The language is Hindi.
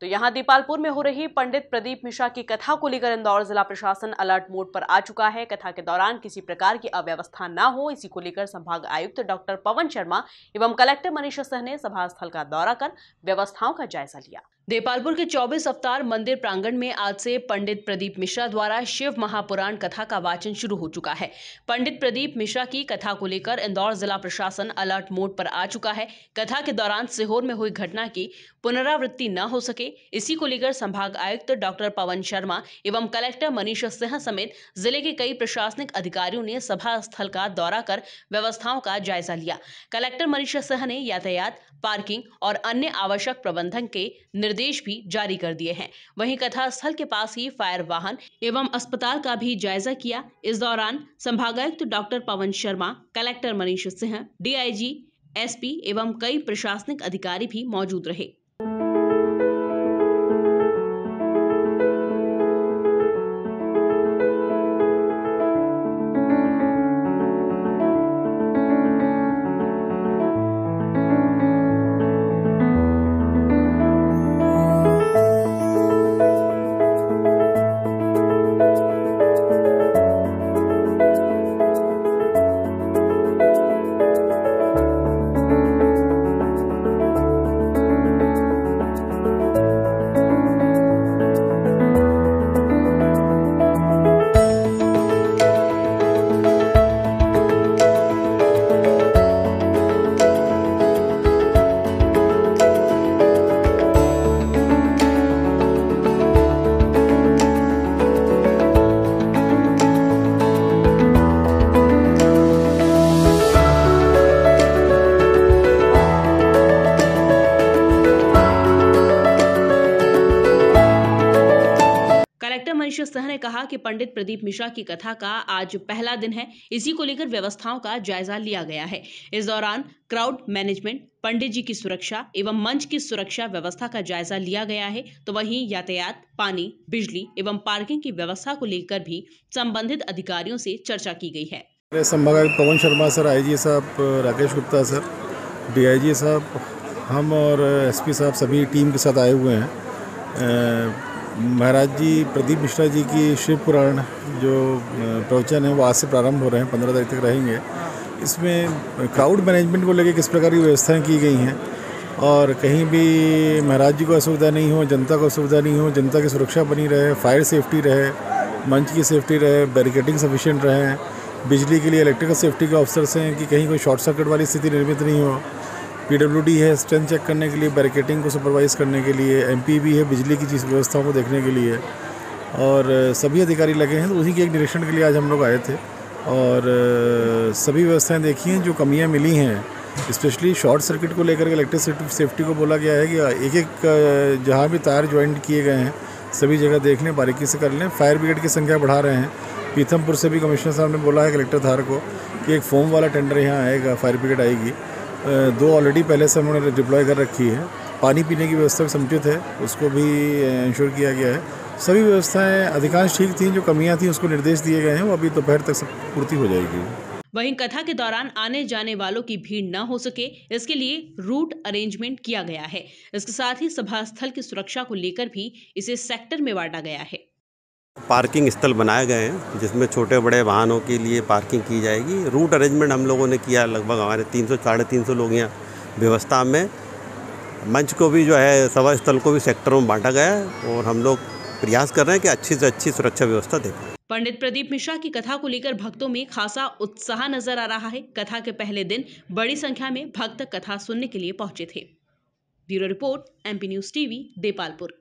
तो यहां देपालपुर में हो रही पंडित प्रदीप मिश्रा की कथा को लेकर इंदौर जिला प्रशासन अलर्ट मोड पर आ चुका है। कथा के दौरान किसी प्रकार की अव्यवस्था न हो, इसी को लेकर संभाग आयुक्त डॉक्टर पवन शर्मा एवं कलेक्टर मनीष सहने सभा स्थल का दौरा कर व्यवस्थाओं का जायजा लिया। देपालपुर के 24 अवतार मंदिर प्रांगण में आज से पंडित प्रदीप मिश्रा द्वारा शिव महापुराण कथा का वाचन शुरू हो चुका है। पंडित प्रदीप मिश्रा की कथा को लेकर इंदौर जिला प्रशासन अलर्ट मोड पर आ चुका है। कथा के दौरान सिहोर में हुई घटना की पुनरावृत्ति न हो सके, इसी को लेकर संभाग आयुक्त डॉक्टर पवन शर्मा एवं कलेक्टर मनीष सिंह समेत जिले के कई प्रशासनिक अधिकारियों ने सभा स्थल का दौरा कर व्यवस्थाओं का जायजा लिया। कलेक्टर मनीष सिंह ने यातायात, पार्किंग और अन्य आवश्यक प्रबंधन के निर्देश भी जारी कर दिए हैं। वहीं कथा स्थल के पास ही फायर वाहन एवं अस्पताल का भी जायजा किया। इस दौरान संभागायुक्त doctor Pawan Sharma, collector Manish Singh, DIG, SP एवं कई प्रशासनिक अधिकारी भी मौजूद रहे। मनीष सिंह ने कहा कि पंडित प्रदीप मिश्रा की कथा का आज पहला दिन है, इसी को लेकर व्यवस्थाओं का जायजा लिया गया है। इस दौरान क्राउड मैनेजमेंट, पंडित जी की सुरक्षा एवं मंच की सुरक्षा व्यवस्था का जायजा लिया गया है। तो वहीं यातायात, पानी, बिजली एवं पार्किंग की व्यवस्था को लेकर भी संबंधित अधिकारियों से चर्चा की गई है। संभागायुक्त Pawan Sharma sir, I G साहब राकेश गुप्ता सर, डीआईजी साहब, हम और एसपी साहब सभी टीम के साथ आए हुए हैं। महाराज जी प्रदीप मिश्रा जी की शिव पुराण जो प्रवचन है वो आज से प्रारंभ हो रहे हैं, 15 तारीख तक रहेंगे। इसमें क्राउड मैनेजमेंट को लेकर किस प्रकार की व्यवस्थाएं की गई हैं और कहीं भी महाराज जी को असुविधा नहीं हो, जनता को असुविधा नहीं हो, जनता की सुरक्षा बनी रहे, फायर सेफ्टी रहे, मंच की सेफ्टी रहे, बैरिकेडिंग सफिशेंट रहे। बिजली के लिए इलेक्ट्रिकल सेफ्टी के ऑफिसर्स हैं कि कहीं कोई शॉर्ट सर्किट वाली स्थिति निर्मित नहीं हो। PWD है स्ट्रेंथ चेक करने के लिए, बैरिकेटिंग को सुपरवाइज़ करने के लिए, MPB है बिजली की चीज़ व्यवस्थाओं को देखने के लिए, और सभी अधिकारी लगे हैं। तो उसी के एक निरीक्षण के लिए आज हम लोग आए थे और सभी व्यवस्थाएं देखी हैं। जो कमियां मिली हैं, स्पेशली शॉर्ट सर्किट को लेकर के इलेक्ट्रिक सेफ्टी को बोला गया है कि एक एक जहाँ भी तार ज्वाइंट किए गए हैं सभी जगह देख लें, बारीकी से कर लें। फायर ब्रिगेड की संख्या बढ़ा रहे हैं। पीथमपुर से भी कमिश्नर साहब ने बोला है कलेक्टर धार को कि एक फोम वाला टेंडर यहाँ आएगा, फायर ब्रिगेड आएगी। 2 ऑलरेडी पहले से उन्होंने डिप्लॉय कर रखी है। पानी पीने की व्यवस्था समुचित है, उसको भी इंश्योर किया गया है। सभी व्यवस्थाएं अधिकांश ठीक थी, जो कमियां थी उसको निर्देश दिए गए हैं, वो अभी दोपहर तक सब पूर्ति हो जाएगी। वहीं कथा के दौरान आने जाने वालों की भीड़ न हो सके, इसके लिए रूट अरेंजमेंट किया गया है। इसके साथ ही सभा स्थल की सुरक्षा को लेकर भी इसे सेक्टर में बांटा गया है। पार्किंग स्थल बनाए गए हैं जिसमें छोटे बड़े वाहनों के लिए पार्किंग की जाएगी। रूट अरेंजमेंट हम लोगों ने किया, लगभग हमारे 300-350 लोग यहाँ व्यवस्था में। मंच को भी जो है सभा स्थल को भी सेक्टरों में बांटा गया है और हम लोग प्रयास कर रहे हैं कि अच्छी से अच्छी सुरक्षा व्यवस्था दे। पंडित प्रदीप मिश्रा की कथा को लेकर भक्तों में खासा उत्साह नजर आ रहा है। कथा के पहले दिन बड़ी संख्या में भक्त कथा सुनने के लिए पहुँचे थे। Bureau report, MP news TV, Depalpur.